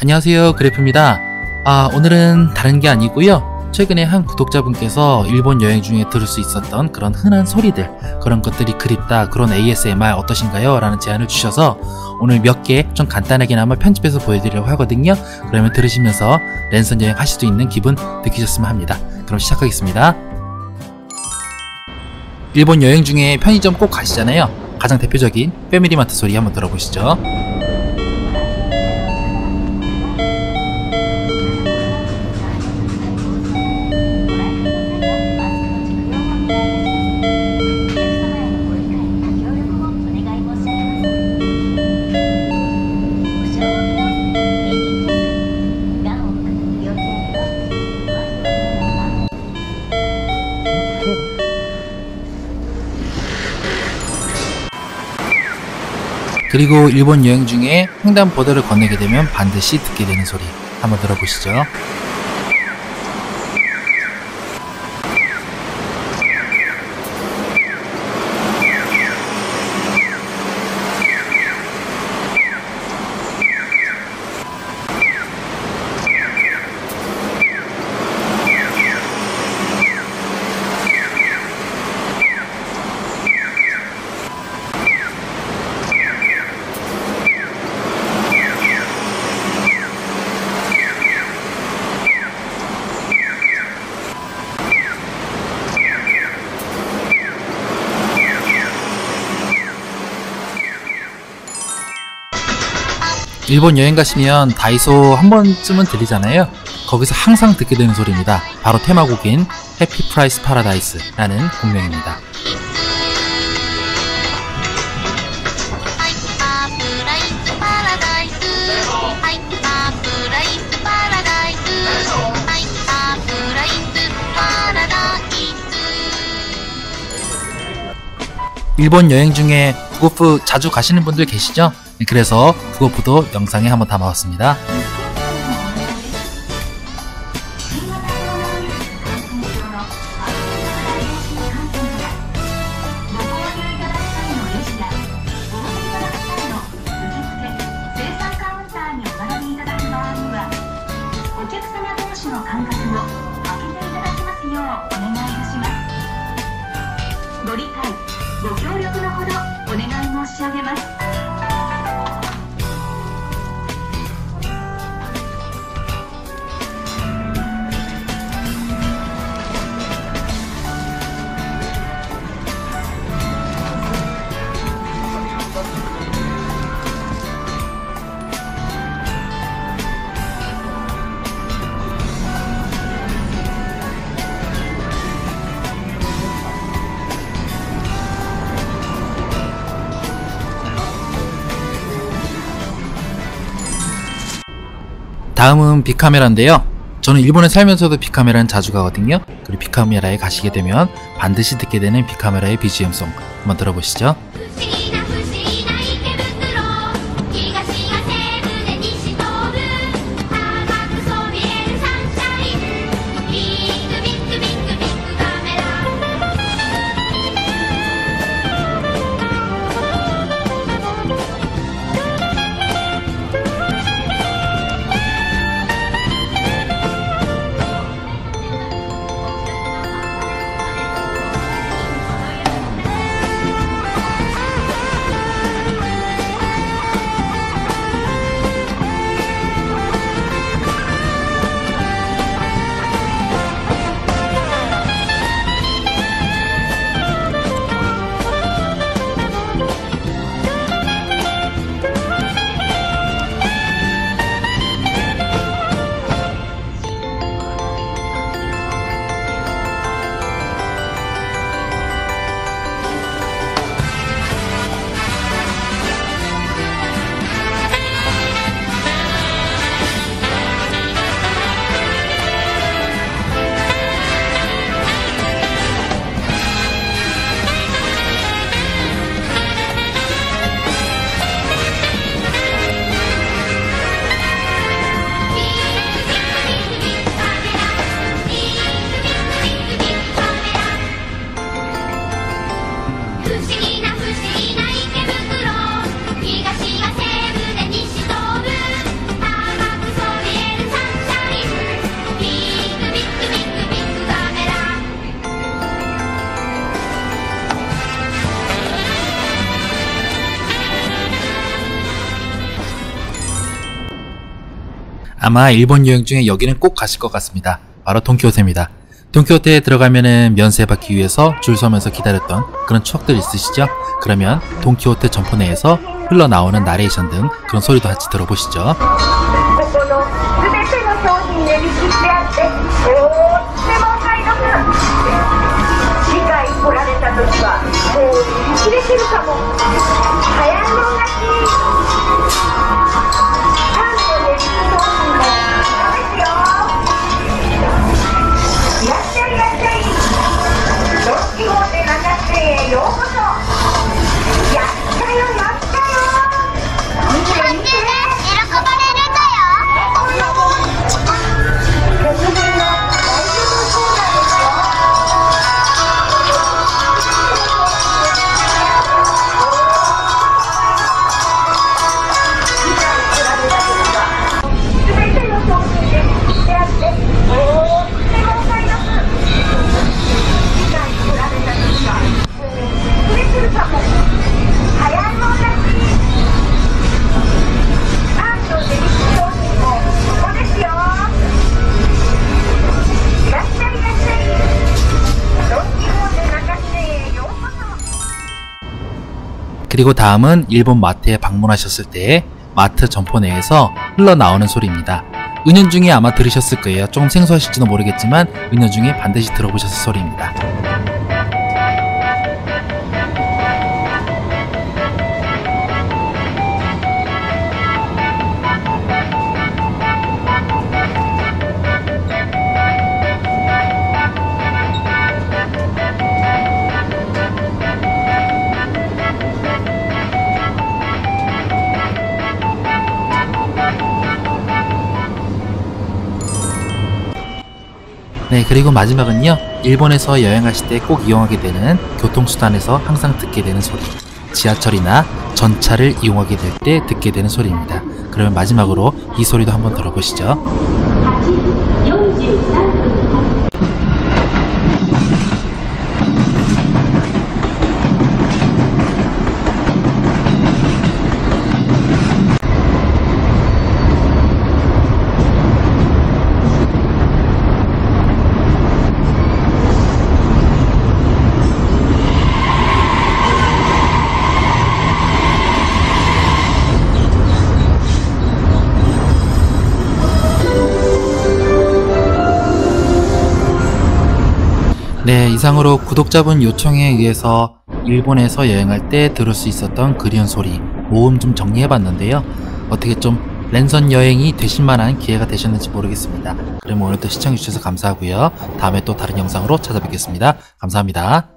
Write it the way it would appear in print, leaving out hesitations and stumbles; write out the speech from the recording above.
안녕하세요, 그래프입니다. 오늘은 다른 게 아니고요, 최근에 한 구독자분께서 일본 여행 중에 들을 수 있었던 그런 흔한 소리들, 그런 것들이 그립다, 그런 ASMR 어떠신가요? 라는 제안을 주셔서 오늘 몇 개 좀 간단하게나마 편집해서 보여드리려고 하거든요. 그러면 들으시면서 랜선 여행 하실 수 있는 기분 느끼셨으면 합니다. 그럼 시작하겠습니다. 일본 여행 중에 편의점 꼭 가시잖아요. 가장 대표적인 패밀리마트 소리 한번 들어보시죠. 그리고 일본 여행 중에 횡단보도를 건너게 되면 반드시 듣게 되는 소리 한번 들어보시죠. 일본 여행 가시면 다이소 한 번쯤은 들리잖아요. 거기서 항상 듣게 되는 소리입니다. 바로 테마곡인 해피 프라이스 파라다이스 라는 공명입니다. 일본 여행 중에 북오프 자주 가시는 분들 계시죠? 그래서 북오프도 영상에 한번 담아왔습니다. 다음은 빅카메라인데요. 저는 일본에 살면서도 빅카메라는 자주 가거든요. 그리고 빅카메라에 가시게 되면 반드시 듣게 되는 빅카메라의 BGM송 한번 들어보시죠. 아마 일본 여행 중에 여기는 꼭 가실 것 같습니다. 바로 동키호테입니다. 동키호테에 들어가면은 면세 받기 위해서 줄 서면서 기다렸던 그런 추억들 있으시죠? 그러면 동키호테 점포 내에서 흘러나오는 나레이션 등 그런 소리도 같이 들어보시죠. 그리고 다음은 일본 마트에 방문하셨을 때의 마트 점포 내에서 흘러나오는 소리입니다. 은연중에 아마 들으셨을 거예요. 조금 생소하실지도 모르겠지만 은연중에 반드시 들어보셨을 소리입니다. 네, 그리고 마지막은요, 일본에서 여행하실 때 꼭 이용하게 되는 교통수단에서 항상 듣게 되는 소리, 지하철이나 전차를 이용하게 될 때 듣게 되는 소리입니다. 그러면 마지막으로 이 소리도 한번 들어보시죠. 네, 이상으로 구독자분 요청에 의해서 일본에서 여행할 때 들을 수 있었던 그리운 소리, 모음 좀 정리해봤는데요. 어떻게 좀 랜선 여행이 되실만한 기회가 되셨는지 모르겠습니다. 그럼 오늘도 시청해주셔서 감사하고요. 다음에 또 다른 영상으로 찾아뵙겠습니다. 감사합니다.